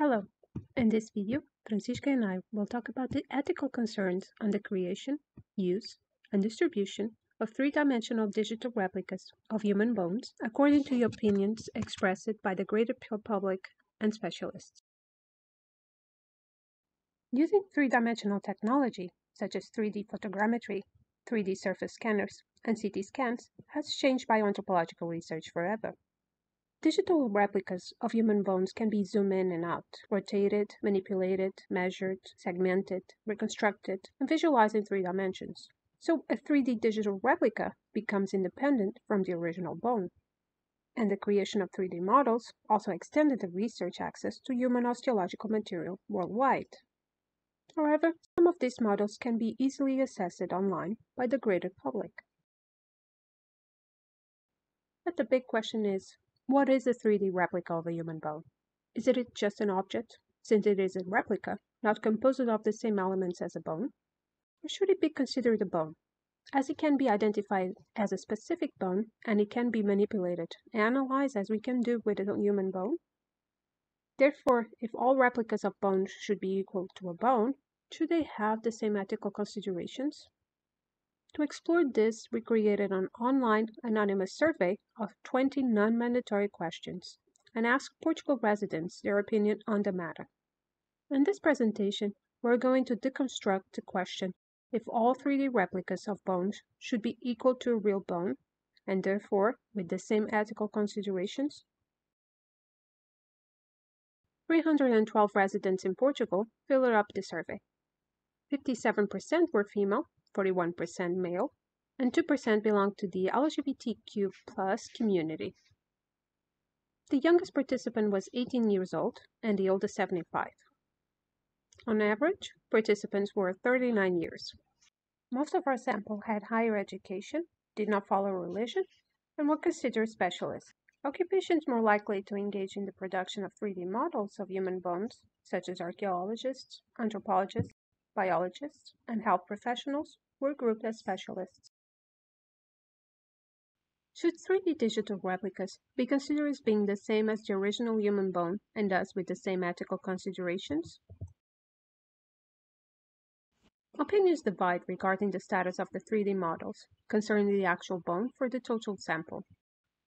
Hello, in this video, Francisca and I will talk about the ethical concerns on the creation, use, and distribution of three-dimensional digital replicas of human bones according to the opinions expressed by the greater public and specialists. Using three-dimensional technology, such as 3D photogrammetry, 3D surface scanners, and CT scans, has changed bioanthropological research forever. Digital replicas of human bones can be zoomed in and out, rotated, manipulated, measured, segmented, reconstructed, and visualized in three dimensions. So a 3D digital replica becomes independent from the original bone. And the creation of 3D models also extended the research access to human osteological material worldwide. However, some of these models can be easily accessed online by the greater public. But the big question is, what is a 3D replica of a human bone? Is it just an object, since it is a replica, not composed of the same elements as a bone? Or should it be considered a bone, as it can be identified as a specific bone and it can be manipulated and analyzed as we can do with a human bone? Therefore, if all replicas of bones should be equal to a bone, should they have the same ethical considerations? To explore this, we created an online anonymous survey of 20 non-mandatory questions and asked Portugal residents their opinion on the matter. In this presentation, we're going to deconstruct the question if all 3D replicas of bones should be equal to a real bone and therefore with the same ethical considerations. 312 residents in Portugal filled up the survey. 57% were female, 41% male, and 2% belonged to the LGBTQ+ community. The youngest participant was 18 years old and the oldest 75. On average, participants were 39 years. Most of our sample had higher education, did not follow religion, and were considered specialists. Occupations more likely to engage in the production of 3D models of human bones, such as archaeologists, anthropologists, biologists, and health professionals, were grouped as specialists. Should 3D digital replicas be considered as being the same as the original human bone and thus with the same ethical considerations? Opinions divide regarding the status of the 3D models concerning the actual bone for the total sample,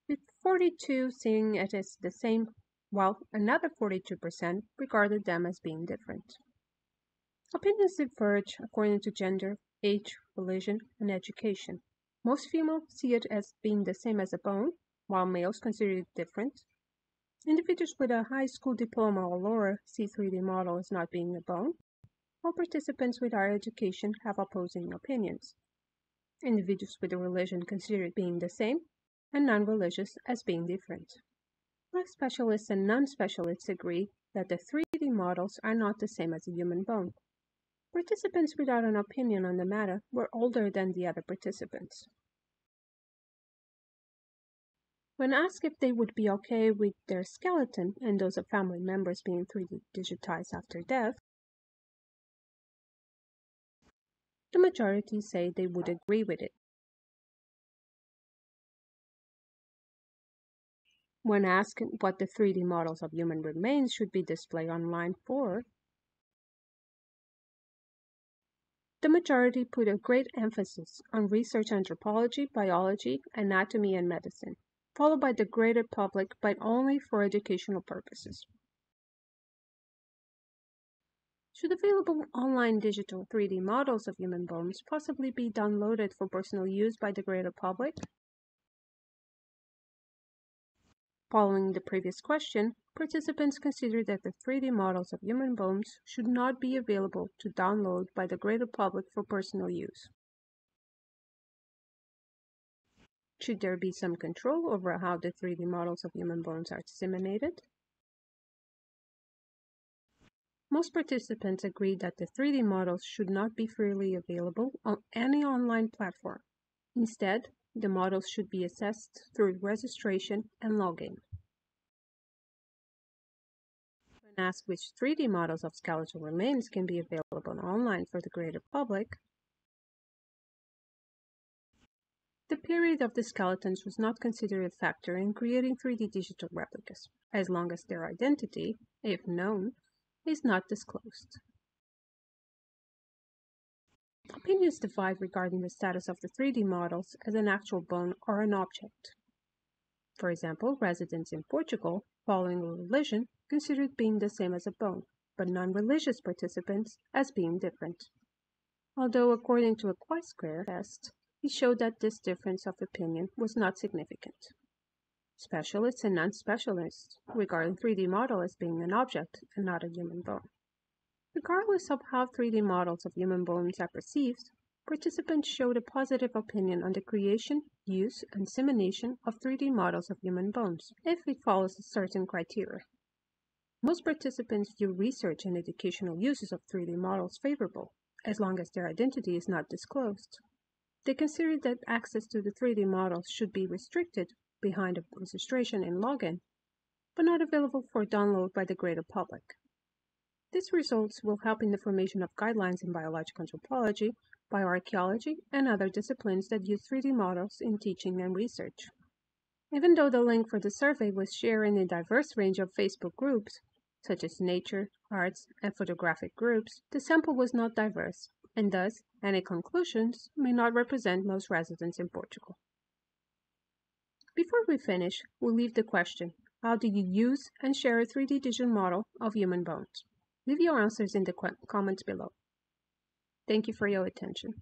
with 42% seeing it as the same, while another 42% regarded them as being different. Opinions diverge according to gender, age, religion, and education. Most females see it as being the same as a bone, while males consider it different. Individuals with a high school diploma or lower see 3D model as not being a bone, while participants with higher education have opposing opinions. Individuals with a religion consider it being the same, and non-religious as being different. Both specialists and non-specialists agree that the 3D models are not the same as a human bone. Participants without an opinion on the matter were older than the other participants. When asked if they would be okay with their skeleton and those of family members being 3D digitized after death, the majority say they would agree with it. When asked what the 3D models of human remains should be displayed online for, the majority put a great emphasis on research anthropology, biology, anatomy, and medicine, followed by the greater public, but only for educational purposes. Should available online digital 3D models of human bones possibly be downloaded for personal use by the greater public? Following the previous question, participants considered that the 3D models of human bones should not be available to download by the greater public for personal use. Should there be some control over how the 3D models of human bones are disseminated? Most participants agreed that the 3D models should not be freely available on any online platform. Instead, the models should be assessed through registration and login. When asked which 3D models of skeletal remains can be available online for the greater public, The period of the skeletons was not considered a factor in creating 3D digital replicas, as long as their identity, if known, is not disclosed. Opinions divide regarding the status of the 3D models as an actual bone or an object. For example, residents in Portugal, following a religion, considered being the same as a bone, but non-religious participants as being different. Although, according to a chi-square test, he showed that this difference of opinion was not significant. Specialists and non-specialists regarding 3D model as being an object and not a human bone. Regardless of how 3D models of human bones are perceived, participants showed a positive opinion on the creation, use, and dissemination of 3D models of human bones, if it follows a certain criteria. Most participants view research and educational uses of 3D models favorable, as long as their identity is not disclosed. They consider that access to the 3D models should be restricted behind a registration and login, but not available for download by the greater public. These results will help in the formation of guidelines in biological anthropology, bioarchaeology, and other disciplines that use 3D models in teaching and research. Even though the link for the survey was shared in a diverse range of Facebook groups, such as nature, arts, and photographic groups, the sample was not diverse, and thus, any conclusions may not represent most residents in Portugal. Before we finish, we'll leave the question, how do you use and share a 3D digital model of human bones? Leave your answers in the comments below. Thank you for your attention.